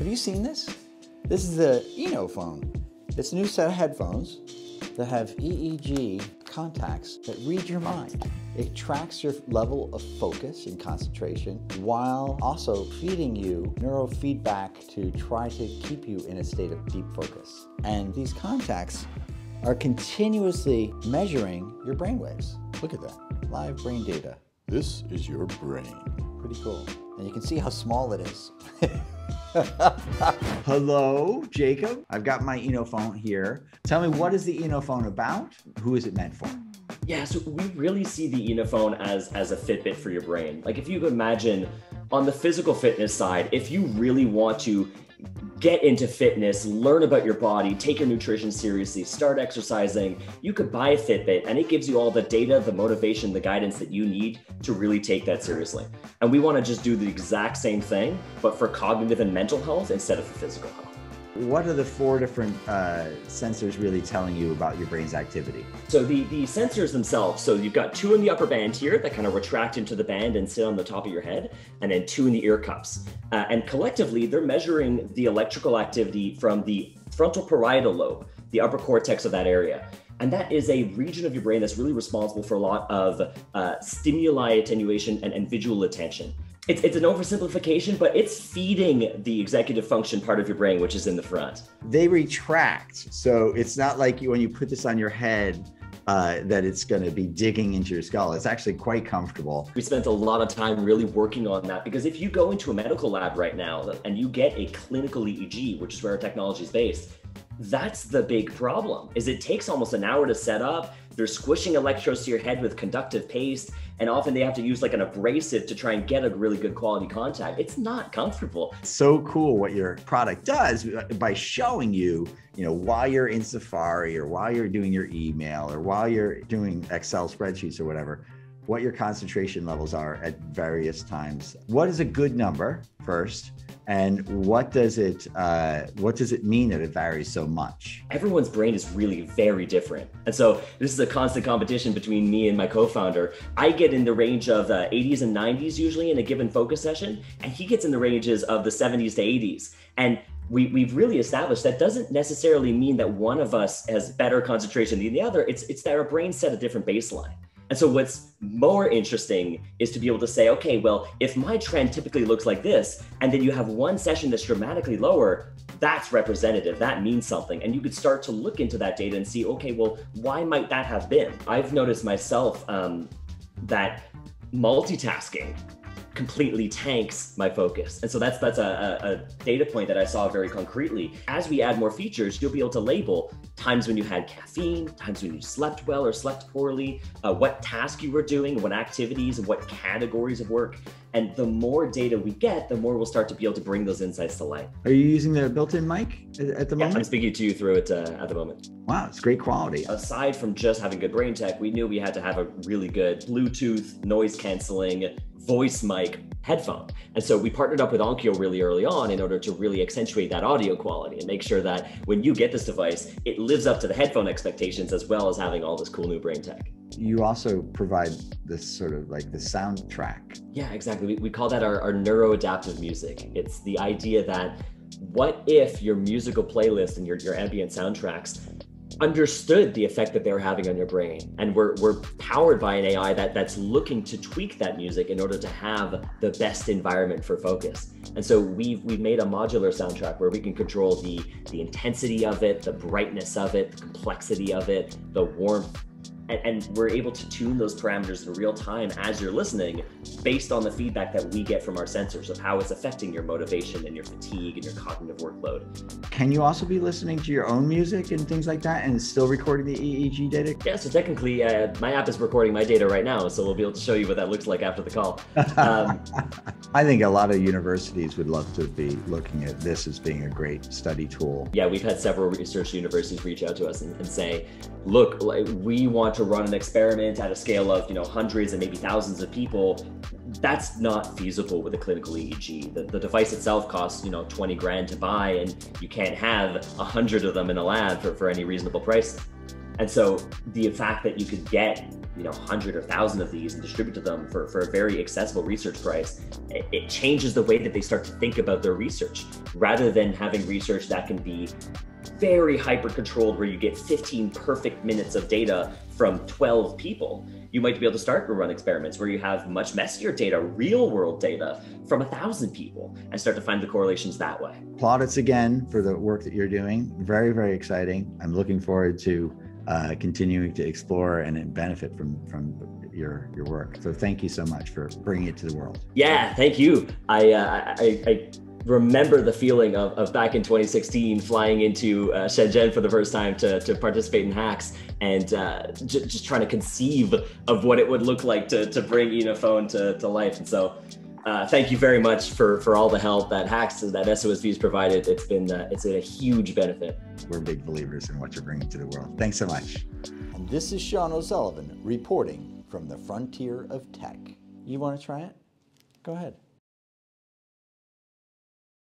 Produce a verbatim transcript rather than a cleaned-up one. Have you seen this? This is the Enophone. It's a new set of headphones that have E E G contacts that read your mind. It tracks your level of focus and concentration while also feeding you neurofeedback to try to keep you in a state of deep focus. And these contacts are continuously measuring your brainwaves. Look at that, live brain data. This is your brain. Pretty cool. And you can see how small it is. Hello, Jacob. I've got my Enophone here. Tell me, what is the Enophone about? Who is it meant for? Yeah, so we really see the Enophone as, as a Fitbit for your brain. Like, if you could imagine on the physical fitness side, if you really want to get into fitness, learn about your body, take your nutrition seriously, start exercising, you could buy a Fitbit and it gives you all the data, the motivation, the guidance that you need to really take that seriously. And we want to just do the exact same thing, but for cognitive and mental health instead of for physical health. What are the four different uh, sensors really telling you about your brain's activity? So the, the sensors themselves, so you've got two in the upper band here that kind of retract into the band and sit on the top of your head, and then two in the ear cups. Uh, and collectively, they're measuring the electrical activity from the frontal parietal lobe, the upper cortex of that area. And that is a region of your brain that's really responsible for a lot of uh, stimuli attenuation and, and visual attention. It's, it's an oversimplification, but it's feeding the executive function part of your brain, which is in the front. They retract. So it's not like you, when you put this on your head, uh, that it's going to be digging into your skull. It's actually quite comfortable. We spent a lot of time really working on that, because if you go into a medical lab right now and you get a clinical E E G, which is where our technology is based, that's the big problem, is it takes almost an hour to set up. They're squishing electrodes to your head with conductive paste, and often they have to use like an abrasive to try and get a really good quality contact. It's not comfortable. So cool what your product does by showing you, you know, while you're in Safari or while you're doing your email or while you're doing Excel spreadsheets or whatever, what your concentration levels are at various times. What is a good number first? And what does it uh, what does it mean that it varies so much? Everyone's brain is really very different. And so this is a constant competition between me and my co-founder. I get in the range of uh, eighties and nineties usually in a given focus session, and he gets in the ranges of the seventies to eighties. And we, we've really established that doesn't necessarily mean that one of us has better concentration than the other. It's, it's that our brains set a different baseline. And so what's more interesting is to be able to say, okay, well, if my trend typically looks like this, and then you have one session that's dramatically lower, that's representative, that means something. And you could start to look into that data and see, okay, well, why might that have been? I've noticed myself um, that multitasking completely tanks my focus. And so that's that's a, a, a data point that I saw very concretely. As we add more features, you'll be able to label times when you had caffeine, times when you slept well or slept poorly, uh, what task you were doing, what activities, and what categories of work. And the more data we get, the more we'll start to be able to bring those insights to light. Are you using the built-in mic at the moment? Yeah, I'm speaking to you through it uh, at the moment. Wow, it's great quality. Aside from just having good brain tech, we knew we had to have a really good Bluetooth, noise canceling, voice mic headphone. And so we partnered up with Onkyo really early on in order to really accentuate that audio quality and make sure that when you get this device, it lives up to the headphone expectations as well as having all this cool new brain tech. You also provide this sort of like the soundtrack. Yeah, exactly. We, we call that our, our neuroadaptive music. It's the idea that what if your musical playlist and your, your ambient soundtracks understood the effect that they were having on your brain, and we're, we're powered by an A I that, that's looking to tweak that music in order to have the best environment for focus. And so we've, we've made a modular soundtrack where we can control the, the intensity of it, the brightness of it, the complexity of it, the warmth, and, and we're able to tune those parameters in real time as you're listening based on the feedback that we get from our sensors of how it's affecting your motivation and your fatigue and your cognitive workload. Can you also be listening to your own music and things like that and still recording the E E G data? Yeah, so technically uh, my app is recording my data right now, so we'll be able to show you what that looks like after the call. Um, I think a lot of universities would love to be looking at this as being a great study tool. Yeah, we've had several research universities reach out to us and, and say, look, we want to to run an experiment at a scale of, you know, hundreds and maybe thousands of people. That's not feasible with a clinical E E G. The, the device itself costs, you know, twenty grand to buy, and you can't have a hundred of them in a lab for, for any reasonable price. And so the fact that you could get you know, hundred or thousand of these and distribute to them for, for a very accessible research price, it, it changes the way that they start to think about their research, rather than having research that can be very hyper-controlled where you get fifteen perfect minutes of data from twelve people. You might be able to start to run experiments where you have much messier data, real world data from a thousand people, and start to find the correlations that way. Plaudits again for the work that you're doing. Very, very exciting. I'm looking forward to uh, continuing to explore and benefit from, from your, your work. So thank you so much for bringing it to the world. Yeah, thank you. I, uh, I, I remember the feeling of, of back in twenty sixteen, flying into uh, Shenzhen for the first time to, to participate in HAX, and uh, j just trying to conceive of what it would look like to, to bring Enophone to, to life. And so uh, thank you very much for, for all the help that HAX, that S O S V has provided. It's been, uh, it's been a huge benefit. We're big believers in what you're bringing to the world. Thanks so much. And this is Sean O'Sullivan reporting from the frontier of tech. You want to try it? Go ahead.